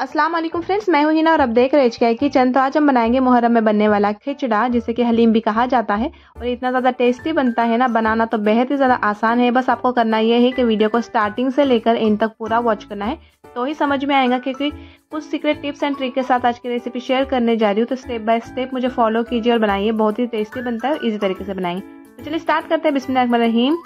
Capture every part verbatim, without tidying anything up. अस्सलाम वालेकुम फ्रेंड्स, मैं हूं हिना और आप देख रहे हैं एच के आई किचन। तो आज हम बनाएंगे मुहर्रम में बनने वाला खिचड़ा, जिसे कि हलीम भी कहा जाता है, और इतना ज़्यादा टेस्टी बनता है ना, बनाना तो बेहद ही ज़्यादा आसान है। बस आपको करना यह है कि वीडियो को स्टार्टिंग से लेकर एंड तक पूरा वॉच करना है, तो ही समझ में आएगा, क्योंकि कुछ सीक्रेट टिप्स एंड ट्रिक के साथ आज की रेसिपी शेयर करने जा रही हूँ। तो स्टेप बाय स्टेप मुझे फॉलो कीजिए और बनाइए, बहुत ही टेस्टी बनता है और इसी तरीके से बनाएंगे। तो चलिए स्टार्ट करते हैं, बिस्मिल्लाहिर्रहमानिर्रहीम।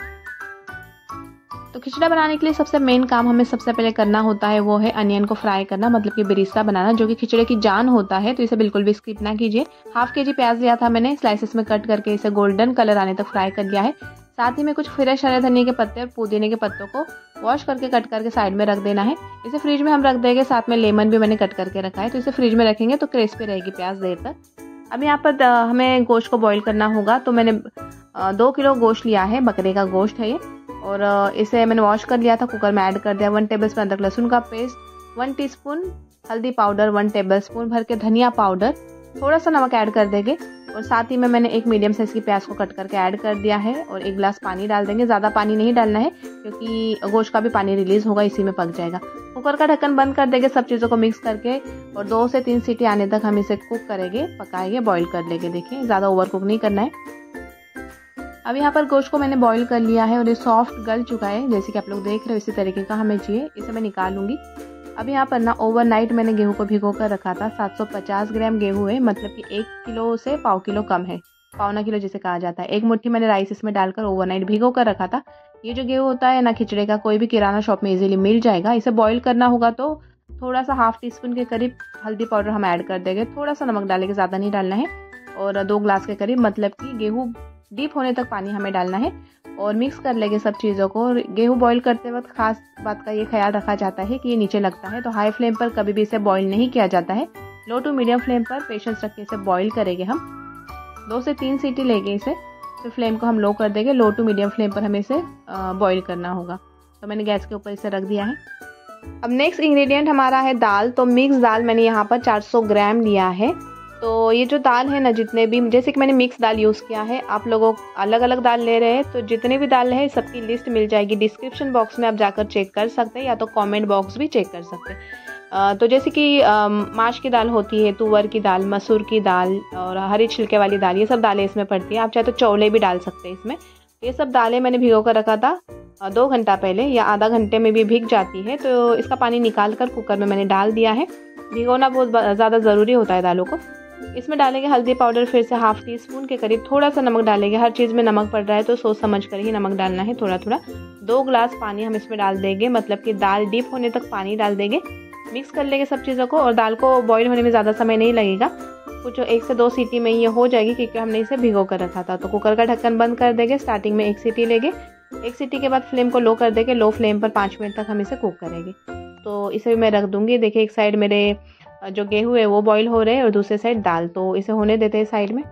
तो खिचड़ा बनाने के लिए सबसे मेन काम हमें सबसे पहले करना होता है वो है अनियन को फ्राई करना, मतलब कि बेरिस्ता बनाना, जो कि खिचड़े की जान होता है। तो इसे बिल्कुल भी स्किप ना कीजिए। हाफ के जी प्याज लिया था मैंने, स्लाइसेस में कट करके इसे गोल्डन कलर आने तक फ्राई कर लिया है। साथ ही में कुछ फ्रेश हरे धनिये के पत्ते और पुदीने के पत्तों को वॉश करके कट करके साइड में रख देना है। इसे फ्रिज में हम रख देंगे। साथ में लेमन भी मैंने कट करके रखा है, तो इसे फ्रिज में रखेंगे तो क्रिस्पी रहेगी प्याज देर तक। अब यहाँ पर हमें गोश्त को बॉईल करना होगा। तो मैंने दो किलो गोश्त लिया है, बकरे का गोश्त है ये, और इसे मैंने वॉश कर लिया था। कुकर में ऐड कर दिया वन टेबलस्पून अदरक लहसुन का पेस्ट, वन टीस्पून हल्दी पाउडर, वन टेबलस्पून भर के धनिया पाउडर, थोड़ा सा नमक ऐड कर देंगे। और साथ ही में मैंने एक मीडियम साइज की प्याज को कट करके ऐड कर दिया है, और एक गिलास पानी डाल देंगे। ज़्यादा पानी नहीं डालना है, क्योंकि गोश्त का भी पानी रिलीज होगा, इसी में पक जाएगा। कुकर का ढक्कन बंद कर देंगे, सब चीज़ों को मिक्स करके, और दो से तीन सीटी आने तक हम इसे कुक करेंगे, पकाएंगे, बॉईल कर लेंगे। देखिए, ज़्यादा ओवर कुक नहीं करना है। अब यहाँ पर गोश्त को मैंने बॉईल कर लिया है और ये सॉफ्ट गल चुका है, जैसे कि आप लोग देख रहे हो, इसी तरीके का हमें चाहिए। इसे मैं निकालूंगी। अब यहाँ पर ना ओवरनाइट मैंने गेहूं को भिगो कर रखा था। सात सौ पचास ग्राम गेहूं है, मतलब कि एक किलो से पाव किलो कम है, पौना किलो जिसे कहा जाता है। एक मुट्ठी मैंने राइस इसमें डालकर ओवरनाइट भिगो कर रखा था। ये जो गेहूँ होता है ना खिचड़े का, कोई भी किराना शॉप में ईजिली मिल जाएगा। इसे बॉईल करना होगा, तो थोड़ा सा हाफ टी स्पून के करीब हल्दी पाउडर हम ऐड कर देंगे, थोड़ा सा नमक डालेंगे, ज़्यादा नहीं डालना है, और दो गिलास के करीब, मतलब कि गेहूँ डीप होने तक पानी हमें डालना है, और मिक्स कर लेंगे सब चीज़ों को। और गेहूँ बॉईल करते वक्त खास बात का ये ख्याल रखा जाता है कि ये नीचे लगता है, तो हाई फ्लेम पर कभी भी इसे बॉईल नहीं किया जाता है। लो टू मीडियम फ्लेम पर पेशेंस रख के इसे बॉईल करेंगे हम। दो से तीन सीटी लेंगे इसे, फिर फ्लेम को हम लो कर देंगे। लो टू मीडियम फ्लेम पर हमें इसे बॉईल करना होगा। तो मैंने गैस के ऊपर इसे रख दिया है। अब नेक्स्ट इंग्रेडिएंट हमारा है दाल। तो मिक्स दाल मैंने यहाँ पर चार सौ ग्राम लिया है। तो ये जो दाल है ना, जितने भी, जैसे कि मैंने मिक्स दाल यूज़ किया है, आप लोगों अलग अलग दाल ले रहे हैं, तो जितने भी दाल है सबकी लिस्ट मिल जाएगी डिस्क्रिप्शन बॉक्स में, आप जाकर चेक कर सकते हैं, या तो कमेंट बॉक्स भी चेक कर सकते हैं। तो जैसे कि माश की दाल होती है, तुवर की दाल, मसूर की दाल और हरी छिलके वाली दाल, ये सब दालें इसमें पड़ती है। आप चाहे तो चौले भी डाल सकते हैं इसमें। ये सब दालें मैंने भिगो कर रखा था दो घंटा पहले, या आधा घंटे में भी भीग जाती है। तो इसका पानी निकाल कर कुकर में मैंने डाल दिया है। भिगोना बहुत ज़्यादा ज़रूरी होता है दालों को। इसमें डालेंगे हल्दी पाउडर, फिर से हाफ टी स्पून के करीब, थोड़ा सा नमक डालेंगे। हर चीज़ में नमक पड़ रहा है, तो सोच समझ कर ही नमक डालना है, थोड़ा थोड़ा। दो गिलास पानी हम इसमें डाल देंगे, मतलब कि दाल डीप होने तक पानी डाल देंगे। मिक्स कर लेंगे सब चीज़ों को, और दाल को बॉईल होने में ज़्यादा समय नहीं लगेगा, कुछ एक से दो सीटी में ये हो जाएगी, क्योंकि हमने इसे भिगो कर रखा था। तो कुकर का ढक्कन बंद कर देंगे। स्टार्टिंग में एक सीटी लेंगे, एक सीटी के बाद फ्लेम को लो कर देंगे। लो फ्लेम पर पाँच मिनट तक हम इसे कुक करेंगे। तो इसे मैं रख दूँगी। देखिए, एक साइड मेरे जो गेहूं है वो बॉईल हो रहे हैं, और दूसरे साइड दाल, तो इसे होने देते हैं साइड में।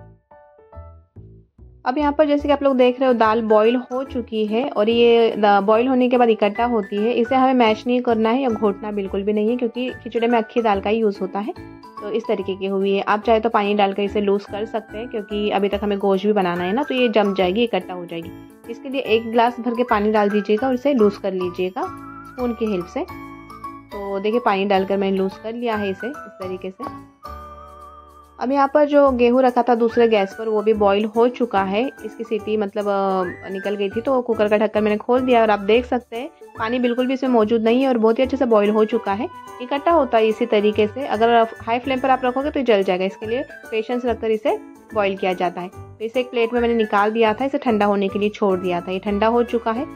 अब यहाँ पर जैसे कि आप लोग देख रहे हो, दाल बॉईल हो चुकी है, और ये बॉईल होने के बाद इकट्ठा होती है। इसे हमें मैश नहीं करना है या घोटना बिल्कुल भी नहीं है, क्योंकि खिचड़े में अक्खी दाल का ही यूज़ होता है। तो इस तरीके की हुई है। आप चाहे तो पानी डालकर इसे लूज़ कर सकते हैं, क्योंकि अभी तक हमें गोश्त भी बनाना है ना, तो ये जम जाएगी, इकट्ठा हो जाएगी। इसके लिए एक गिलास भर के पानी डाल दीजिएगा और इसे लूज़ कर लीजिएगा स्पून की हेल्प से। तो देखिए, पानी डालकर मैंने लूज़ कर लिया है इसे इस तरीके से। अब यहाँ पर जो गेहूं रखा था दूसरे गैस पर, वो भी बॉईल हो चुका है। इसकी सीटी मतलब निकल गई थी, तो कुकर का ढक्कन मैंने खोल दिया, और आप देख सकते हैं पानी बिल्कुल भी इसमें मौजूद नहीं है, और बहुत ही अच्छे से बॉईल हो चुका है, इकट्ठा होता है इसी तरीके से। अगर हाई फ्लेम पर आप रखोगे तो जल जाएगा, इसके लिए पेशेंस रखकर इसे बॉईल किया जाता है। तो इसे एक प्लेट में मैंने निकाल दिया था, इसे ठंडा होने के लिए छोड़ दिया था। ये ठंडा हो चुका है।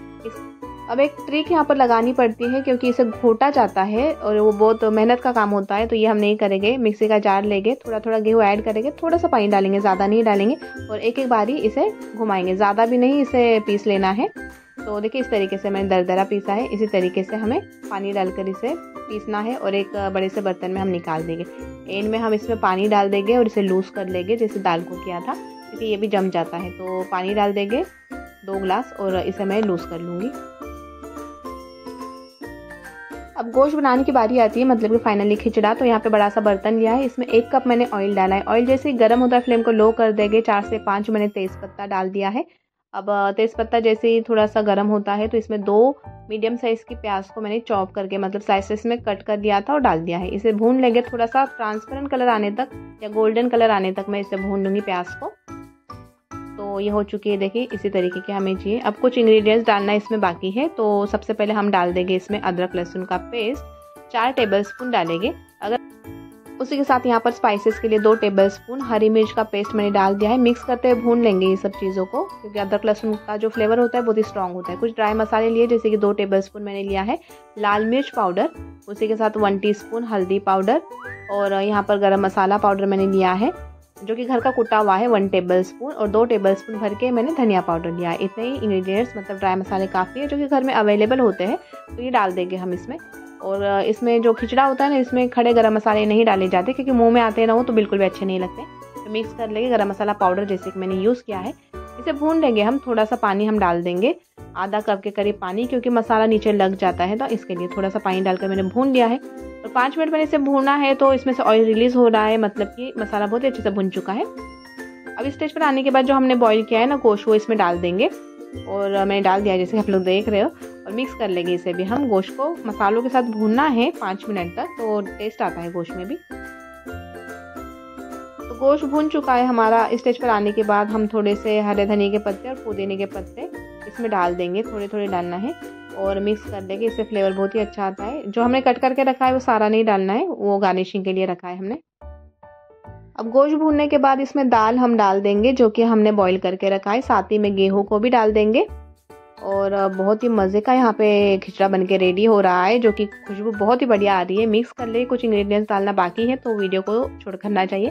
अब एक ट्रिक यहाँ पर लगानी पड़ती है, क्योंकि इसे घोटा जाता है और वो बहुत मेहनत का काम होता है, तो ये हम नहीं करेंगे। मिक्सी का जार लेंगे, थोड़ा थोड़ा गेहूँ ऐड करेंगे, थोड़ा सा पानी डालेंगे, ज़्यादा नहीं डालेंगे, और एक एक बारी इसे घुमाएंगे। ज़्यादा भी नहीं इसे पीस लेना है। तो देखिए, इस तरीके से मैंने दरदरा पीसा है। इसी तरीके से हमें पानी डालकर इसे पीसना है, और एक बड़े से बर्तन में हम निकाल देंगे। एंड में हम इसमें पानी डाल देंगे और इसे लूज़ कर लेंगे, जैसे दाल को किया था, क्योंकि ये भी जम जाता है। तो पानी डाल देंगे दो गिलास, और इसे मैं लूज़ कर लूँगी। अब गोश्त बनाने की बारी आती है, मतलब कि फाइनली खिचड़ा। तो यहाँ पे बड़ा सा बर्तन लिया है, इसमें एक कप मैंने ऑयल डाला है। ऑयल जैसे ही गर्म होता है, फ्लेम को लो कर देंगे। चार से पाँच मैंने तेज पत्ता डाल दिया है, अब तेज़पत्ता जैसे ही थोड़ा सा गर्म होता है तो इसमें दो मीडियम साइज़ की प्याज को मैंने चॉप करके मतलब स्लाइसेस में कट कर दिया था और डाल दिया है। इसे भून लेंगे थोड़ा सा ट्रांसपेरेंट कलर आने तक या गोल्डन कलर आने तक मैं इसे भून लूँगी प्याज को। तो ये हो चुकी है, देखिए इसी तरीके की हमें चाहिए। अब कुछ इंग्रेडिएंट्स डालना इसमें बाकी है। तो सबसे पहले हम डाल देंगे इसमें अदरक लहसुन का पेस्ट, चार टेबल स्पून डालेंगे। अगर उसी के साथ यहाँ पर स्पाइसेस के लिए दो टेबलस्पून हरी मिर्च का पेस्ट मैंने डाल दिया है। मिक्स करते हुए भून लेंगे ये सब चीज़ों को, क्योंकि अदरक लहसुन का जो फ्लेवर होता है बहुत ही स्ट्रांग होता है। कुछ ड्राई मसाले लिए जैसे कि दो टेबलस्पून मैंने लिया है लाल मिर्च पाउडर, उसी के साथ वन टीस्पून हल्दी पाउडर और यहाँ पर गरम मसाला पाउडर मैंने लिया है जो कि घर का कुटा हुआ है वन टेबलस्पून, और दो टेबलस्पून भर के मैंने धनिया पाउडर लिया है। इतने ही इंग्रेडिएंट्स मतलब ड्राई मसाले काफ़ी है जो कि घर में अवेलेबल होते हैं, तो ये डाल देंगे हम इसमें। और इसमें जो खिचड़ा होता है ना, इसमें खड़े गरम मसाले नहीं डाले जाते क्योंकि मुंह में आते ना हो तो बिल्कुल भी अच्छे नहीं लगते। तो मिक्स कर लेंगे गरम मसाला पाउडर जैसे कि मैंने यूज़ किया है। इसे भून लेंगे हम, थोड़ा सा पानी हम डाल देंगे, आधा कप के करीब पानी, क्योंकि मसाला नीचे लग जाता है तो इसके लिए थोड़ा सा पानी डालकर मैंने भून लिया है। और पाँच मिनट मैंने इसे भूना है तो इसमें से ऑयल रिलीज़ हो रहा है, मतलब कि मसाला बहुत ही अच्छे से भुन चुका है। अब इस स्टेज पर आने के बाद जो हमने बॉईल किया है ना गोश्त, वो इसमें डाल देंगे और मैंने डाल दिया जैसे आप लोग देख रहे हो, और मिक्स कर लेंगे इसे भी। हम गोश्त को मसालों के साथ भूनना है पाँच मिनट तक, तो टेस्ट आता है गोश्त में भी। तो गोश्त भून चुका है हमारा। इस स्टेज पर आने के बाद हम थोड़े से हरे धनिये के पत्ते और पुदीने के पत्ते इसमें डाल देंगे, थोड़े थोड़े डालना है और मिक्स कर देंगे। इससे फ्लेवर बहुत ही अच्छा आता है। जो हमने कट करके रखा है वो सारा नहीं डालना है, वो गार्निशिंग के लिए रखा है हमने। अब गोश्त भूनने के बाद इसमें दाल हम डाल देंगे जो कि हमने बॉईल करके रखा है, साथ ही में गेहूं को भी डाल देंगे। और बहुत ही मज़े का यहाँ पे खिचड़ा बनके रेडी हो रहा है जो कि खुशबू बहुत ही बढ़िया आ रही है। मिक्स कर ले, कुछ इंग्रेडिएंट्स डालना बाकी है तो वीडियो को छोड़ करना चाहिए,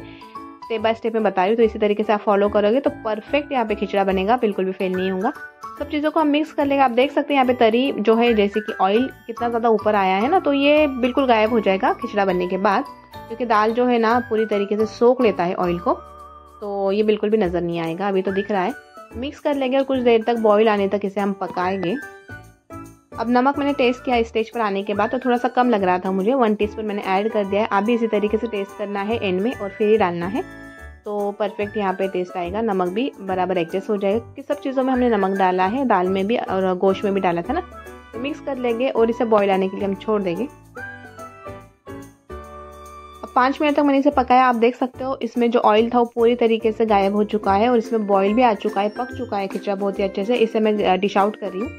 स्टेप बाय स्टेप मैं बता रही हूँ। तो इसी तरीके से आप फॉलो करोगे तो परफेक्ट यहाँ पे खिचड़ा बनेगा, बिल्कुल भी फेल नहीं होगा। सब चीज़ों को हम मिक्स कर लेंगे। आप देख सकते हैं यहाँ पे तरी जो है जैसे कि ऑयल कितना ज़्यादा ऊपर आया है ना, तो ये बिल्कुल गायब हो जाएगा खिचड़ा बनने के बाद, क्योंकि दाल जो है ना पूरी तरीके से सोख लेता है ऑयल को, तो ये बिल्कुल भी नज़र नहीं आएगा। अभी तो दिख रहा है। मिक्स कर लेंगे और कुछ देर तक बॉईल आने तक इसे हम पकाएंगे। अब नमक मैंने टेस्ट किया इस स्टेज पर आने के बाद, तो थोड़ा सा कम लग रहा था मुझे, वन टीस्पून मैंने ऐड कर दिया है। आप भी इसी तरीके से टेस्ट करना है एंड में और फिर ही डालना है, तो परफेक्ट यहाँ पे टेस्ट आएगा। नमक भी बराबर एडजस्ट हो जाएगा क्योंकि सब चीज़ों में हमने नमक डाला है, दाल में भी और गोश्त में भी डाला था ना। तो मिक्स कर लेंगे और इसे बॉईल आने के लिए हम छोड़ देंगे। अब पाँच मिनट तक मैंने इसे पकाया। आप देख सकते हो इसमें जो ऑयल था वो पूरी तरीके से गायब हो चुका है और इसमें बॉईल भी आ चुका है, पक चुका है खिचड़ा बहुत ही अच्छे से। इसे मैं डिश आउट कर रही हूँ।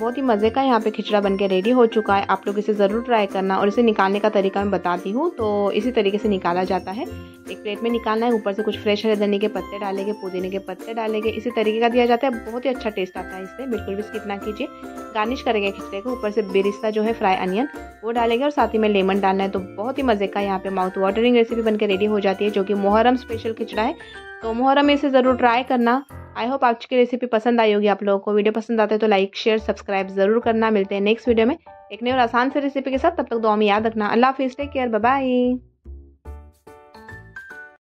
बहुत ही मज़े का यहाँ पे खिचड़ा बनके रेडी हो चुका है। आप लोग इसे ज़रूर ट्राई करना। और इसे निकालने का तरीका मैं बताती हूँ। तो इसी तरीके से निकाला जाता है, एक प्लेट में निकालना है, ऊपर से कुछ फ्रेश हरे धनिये के पत्ते डालेंगे, पुदीने के पत्ते डालेंगे, इसी तरीके का दिया जाता है। बहुत ही अच्छा टेस्ट आता है इससे, बिल्कुल भी स्किप ना कीजिए। गार्निश करेंगे खिचड़े को, ऊपर से बेरिस्ता जो है फ्राई अनियन वो डालेंगे और साथ ही में लेमन डालना है। तो बहुत ही मज़े का यहाँ पे माउथ वाटरिंग रेसिपी बनके रेडी हो जाती है जो कि मुहर्रम स्पेशल खिचड़ा है। तो मुहर्रम में इसे ज़रूर ट्राई करना। आई होप आज की रेसिपी पसंद आई होगी आप लोगों को। वीडियो पसंद आता है तो लाइक शेयर सब्सक्राइब जरूर करना। मिलते हैं नेक्स्ट वीडियो में एक नई और आसान से रेसिपी के साथ। तब तक दुआ में याद रखना। अल्लाह हाफिज़, टेक केयर, बाय बाय।